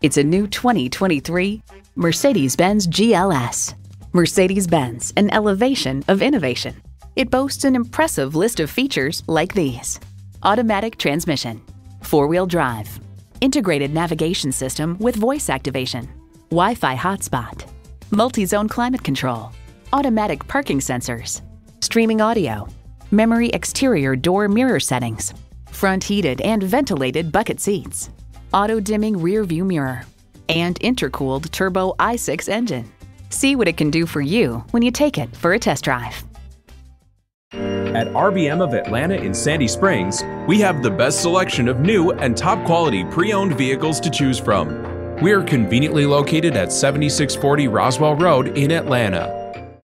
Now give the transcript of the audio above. It's a new 2023 Mercedes-Benz GLS. Mercedes-Benz, an elevation of innovation. It boasts an impressive list of features like these: automatic transmission, four-wheel drive, integrated navigation system with voice activation, Wi-Fi hotspot, multi-zone climate control, automatic parking sensors, streaming audio, memory exterior door mirror settings, front heated and ventilated bucket seats, auto-dimming rear-view mirror, and intercooled turbo i6 engine. See what it can do for you when you take it for a test drive. At RBM of Atlanta in Sandy Springs, we have the best selection of new and top-quality pre-owned vehicles to choose from. We are conveniently located at 7640 Roswell Road in Atlanta.